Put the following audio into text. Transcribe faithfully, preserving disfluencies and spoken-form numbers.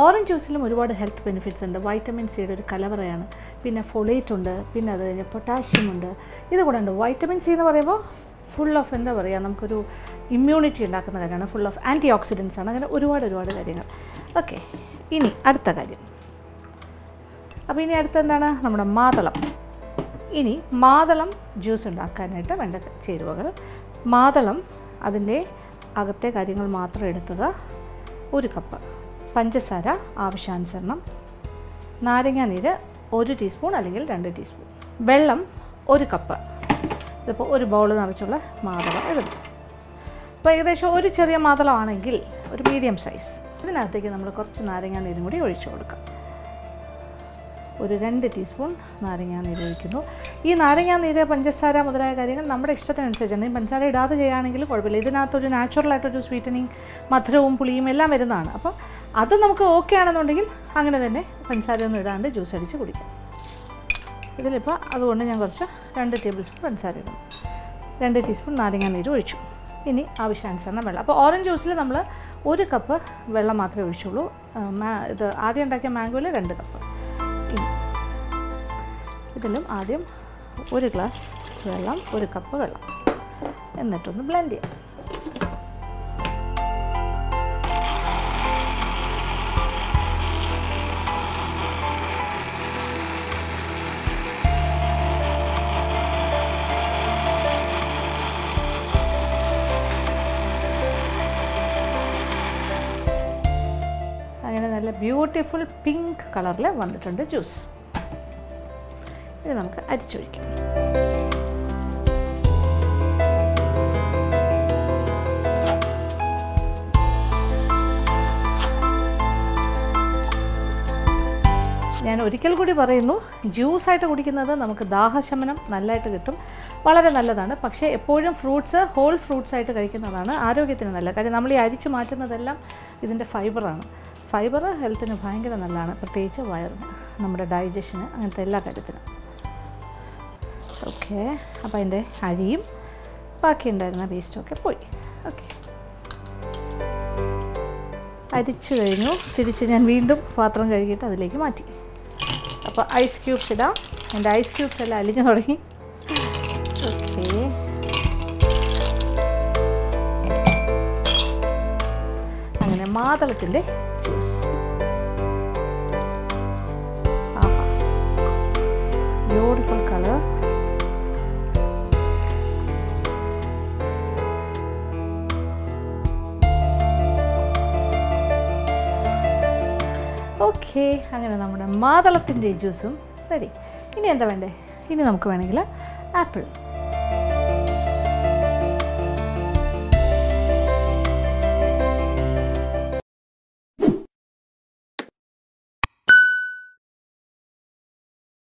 Orange ജ്യൂസിലും ഒരുപാട് health benefits ഉണ്ട്. Vitamin സിയുടെ ഒരു കലവറയാണ്. പിന്നെ ഫോളേറ്റ് ഉണ്ട്, പിന്നെ അത് കഴിഞ്ഞാൽ പൊട്ടാഷ്യം ഉണ്ട്, ഇത് കൂടെ ഉണ്ട്. വൈറ്റമിൻ സി എന്ന് പറയുമ്പോൾ ഫുൾ ഓഫ് എന്താ പറയുക, നമുക്കൊരു ഇമ്മ്യൂണിറ്റി ഉണ്ടാക്കുന്ന കാര്യമാണ്. ഫുൾ ഓഫ് ആൻറ്റി ഓക്സിഡൻസ് ആണ്. അങ്ങനെ ഒരുപാട് ഒരുപാട് കാര്യങ്ങൾ. ഓക്കെ, ഇനി അടുത്ത കാര്യം. അപ്പോൾ ഇനി അടുത്തെന്താണ്? നമ്മുടെ മാതളം. ഇനി മാതളം ജ്യൂസ് ഉണ്ടാക്കാനായിട്ട് വേണ്ട ചേരുവകൾ: മാതളം, അതിൻ്റെ അകത്തെ കാര്യങ്ങൾ മാത്രം എടുക്കുക, ഒരു കപ്പ് പഞ്ചസാര ആവശ്യാനുസരണം, നാരങ്ങാനീര് ഒരു ടീസ്പൂൺ അല്ലെങ്കിൽ രണ്ട് ടീസ്പൂൺ, വെള്ളം ഒരു കപ്പ്. ഇതിപ്പോൾ ഒരു ബൗൾ നിറച്ചുള്ള മാതളം എടുക്കും. അപ്പോൾ ഏകദേശം ഒരു ചെറിയ മാതളമാണെങ്കിൽ ഒരു മീഡിയം സൈസ്. ഇതിനകത്തേക്ക് നമ്മൾ കുറച്ച് നാരങ്ങാനീരും കൂടി ഒഴിച്ചു കൊടുക്കാം. ഒരു രണ്ട് ടീസ്പൂൺ നാരങ്ങാനീര് ഒഴിക്കുന്നു. ഈ നാരങ്ങാനീര് പഞ്ചസാര മുതലായ കാര്യങ്ങൾ നമ്മുടെ ഇഷ്ടത്തിനനുസരിച്ചാണ്. ഈ പഞ്ചസാര ഇടാതെ ചെയ്യുകയാണെങ്കിൽ കുഴപ്പമില്ല. ഇതിനകത്തൊരു നാച്ചുറലായിട്ടൊരു സ്വീറ്റനിങ്, മധുരവും പുളിയും എല്ലാം വരുന്നതാണ്. അപ്പോൾ അത് നമുക്ക് ഓക്കെ ആണെന്നുണ്ടെങ്കിൽ അങ്ങനെ തന്നെ പഞ്ചസാര ഒന്നും ഇടാണ്ട് ജ്യൂസ് അടിച്ച് കുടിക്കാം. ഇതിലിപ്പോൾ അതുകൊണ്ട് ഞാൻ കുറച്ച് രണ്ട് ടേബിൾ സ്പൂൺ പഞ്ചസാര ഇടുന്നു, രണ്ട് ടീസ്പൂൺ നാരങ്ങാനീര് ഒഴിച്ചു. ഇനി ആവശ്യാനുസരണം വെള്ളം. അപ്പോൾ ഓറഞ്ച് ജ്യൂസിൽ നമ്മൾ ഒരു കപ്പ് വെള്ളം മാത്രമേ ഒഴിച്ചുള്ളൂ. ഇത് ആദ്യം ഉണ്ടാക്കിയ മാംഗോയിൽ രണ്ട് കപ്പ്, ഇതിലും ആദ്യം ഒരു ഗ്ലാസ് വെള്ളം, ഒരു കപ്പ് വെള്ളം, എന്നിട്ടൊന്ന് ബ്ലെൻഡ് ചെയ്യാം. അങ്ങനെ നല്ല ബ്യൂട്ടിഫുൾ പിങ്ക് കളറിൽ വന്നിട്ടുണ്ട് ജ്യൂസ്. ഇത് നമുക്ക് അരിച്ചൊഴിക്കാം. ഞാൻ ഒരിക്കൽ കൂടി പറയുന്നു, ജ്യൂസായിട്ട് കുടിക്കുന്നത് നമുക്ക് ദാഹശമനം നല്ലതായിട്ട് കിട്ടും, വളരെ നല്ലതാണ്. പക്ഷേ എപ്പോഴും ഫ്രൂട്ട്സ് ഹോൾ ഫ്രൂട്ട്സ് ആയിട്ട് കഴിക്കുന്നതാണ് ആരോഗ്യത്തിന് നല്ലത്. കാര്യം നമ്മൾ ഈ അരിച്ച് മാറ്റുന്നതെല്ലാം ഇതിൻ്റെ ഫൈബറാണ്. ഫൈബർ ഹെൽത്തിന് ഭയങ്കര നല്ലതാണ്, പ്രത്യേകിച്ച് വയറിന്, നമ്മുടെ ഡൈജഷന്, അങ്ങനത്തെ എല്ലാ കാര്യത്തിനും. ഓക്കെ, അപ്പോൾ അതിൻ്റെ അരിയും ബാക്കിയുണ്ടായിരുന്ന വേസ്റ്റുമൊക്കെ പോയി. ഓക്കെ, അരിച്ചു കഴിഞ്ഞു. തിരിച്ച് ഞാൻ വീണ്ടും പാത്രം കഴുകിയിട്ട് അതിലേക്ക് മാറ്റി. അപ്പോൾ ഐസ് ക്യൂബ്സ് ഇടാം. എൻ്റെ ഐസ് ക്യൂബ്സ് എല്ലാം അലിഞ്ഞു തുടങ്ങി. ഓക്കെ, അങ്ങനെ മാതളത്തിൻ്റെ ജ്യൂസ്. ആഹാ, ബ്യൂട്ടിഫുൾ കളർ. ഓക്കെ, അങ്ങനെ നമ്മുടെ മാതളത്തിൻ്റെ ജ്യൂസും റെഡി. ഇനി എന്താ വേണ്ടേ? ഇനി നമുക്ക് വേണമെങ്കിൽ ആപ്പിൾ